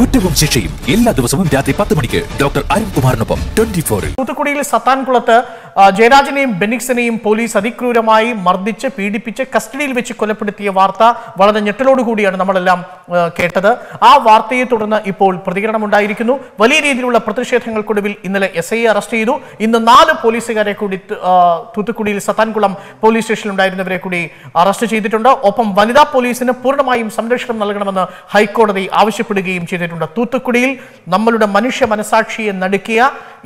കുറ്റവും ശിക്ഷയും എല്ലാ ദിവസവും രാത്രി 10 മണിക്ക് ഡോക്ടർ അരുൺകുമാറിനൊപ്പം 24. തൂത്തുക്കുടിയിൽ സത്താൻകുളത്ത് ജയരാജനെയും ബെന്നിക്സിനെയും പോലീസ് അതിക്രൂരമായി മർദ്ദിച്ച് പീഡിപ്പിച്ച് കസ്റ്റഡിയിൽ വെച്ച് കൊലപ്പെടുത്തിയ വാർത്ത വളരെ ഞെട്ടലോടുകൂടിയാണ് നമ്മളെല്ലാം കേട്ടത്. ആ വാർത്തയെ തുടർന്ന് ഇപ്പോൾ പ്രതികരണമുണ്ടായിരിക്കുന്നു. വലിയ രീതിയിലുള്ള പ്രതിഷേധങ്ങൾക്കൊടുവിൽ ഇന്നലെ SI അറസ്റ്റ് ചെയ്തു. ഇന്ന് 4 പോലീസുകാരെ കൂടി തൂത്തുക്കുടിയിൽ സത്താൻകുളം പോലീസ് സ്റ്റേഷനിലുണ്ടായിരുന്നവരെ കൂടി അറസ്റ്റ് ചെയ്തിട്ടുണ്ട്. ഒപ്പം വനിതാ പോലീസിന് പൂർണ്ണമായും സംരക്ഷണം നൽകണമെന്ന് ഹൈക്കോടതി ആവശ്യപ്പെടുകയും ചെയ്തിട്ടുണ്ട്. തൂത്തുക്കുടിയിൽ നമ്മളുടെ മനുഷ്യ മനസാക്ഷിയെ നടുക്കിയ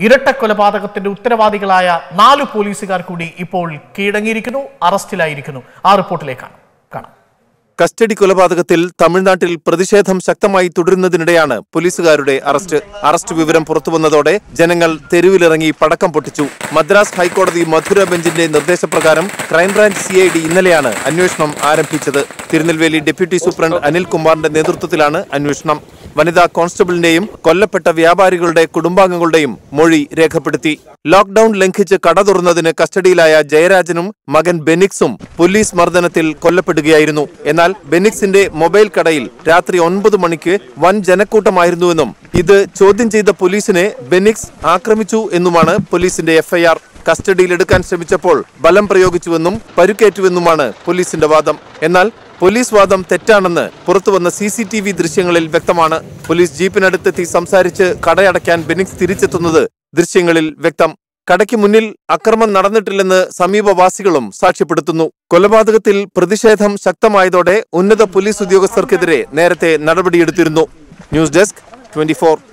ഇരട്ട കൊലപാതകത്തിന്റെ ഉത്തരവാദികളായ 4 പോലീസുകാർ കൂടി ഇപ്പോൾ കീഴടങ്ങിയിരിക്കുന്നു, അറസ്റ്റിലായിരിക്കുന്നു. ആ റിപ്പോർട്ടിലേക്കാണ് കാണാം. കസ്റ്റഡി കൊലപാതകത്തിൽ തമിഴ്നാട്ടിൽ പ്രതിഷേധം ശക്തമായി തുടരുന്നതിനിടെയാണ് പോലീസുകാരുടെ അറസ്റ്റ്. അറസ്റ്റ് വിവരം പുറത്തുവന്നതോടെ ജനങ്ങൾ തെരുവിലിറങ്ങി പടക്കം പൊട്ടിച്ചു. മദ്രാസ് ഹൈക്കോടതി മധുര ബെഞ്ചിന്റെ നിർദ്ദേശപ്രകാരം ക്രൈംബ്രാഞ്ച് CID ഇന്നലെയാണ് അന്വേഷണം ആരംഭിച്ചത്. തിരുനെൽവേലി ഡെപ്യൂട്ടി സൂപ്രണ്ട് അനിൽകുമാറിന്റെ നേതൃത്വത്തിലാണ് അന്വേഷണം. വനിതാ കോൺസ്റ്റബിളിന്റെയും കൊല്ലപ്പെട്ട വ്യാപാരികളുടെ കുടുംബാംഗങ്ങളുടെയും മൊഴി രേഖപ്പെടുത്തി. ലോക്ക്ഡൌൺ ലംഘിച്ച് കട തുറന്നതിന് കസ്റ്റഡിയിലായ ജയരാജനും മകൻ ബെന്നിക്സും പോലീസ് മർദ്ദനത്തിൽ കൊല്ലപ്പെടുകയായിരുന്നു. എന്നാൽ ബെന്നിക്സിന്റെ മൊബൈൽ കടയിൽ രാത്രി 9 മണിക്ക് വൻ ജനക്കൂട്ടമായിരുന്നുവെന്നും ഇത് ചോദ്യം ചെയ്ത പോലീസിനെ ബെന്നിക്സ് ആക്രമിച്ചു എന്നുമാണ് പോലീസിന്റെ FIR. കസ്റ്റഡിയിലെടുക്കാൻ ശ്രമിച്ചപ്പോൾ ബലം പ്രയോഗിച്ചുവെന്നും പരുക്കേറ്റുവെന്നുമാണ് പോലീസിന്റെ വാദം. എന്നാൽ പോലീസ് വാദം തെറ്റാണെന്ന് പുറത്തുവന്ന CCTV ദൃശ്യങ്ങളിൽ വ്യക്തമാണ്. പോലീസ് ജീപ്പിനടുത്തെത്തി സംസാരിച്ച് കടയടയ്ക്കാൻ ബെന്നിക്സ് തിരിച്ചെത്തുന്നത് ദൃശ്യങ്ങളിൽ വ്യക്തം. കടയ്ക്ക് മുന്നിൽ അക്രമം നടന്നിട്ടില്ലെന്ന് സമീപവാസികളും സാക്ഷ്യപ്പെടുത്തുന്നു. കൊലപാതകത്തിൽ പ്രതിഷേധം ശക്തമായതോടെ ഉന്നത പോലീസ് ഉദ്യോഗസ്ഥർക്കെതിരെ നേരത്തെ നടപടിയെടുത്തിരുന്നു. News desk 24.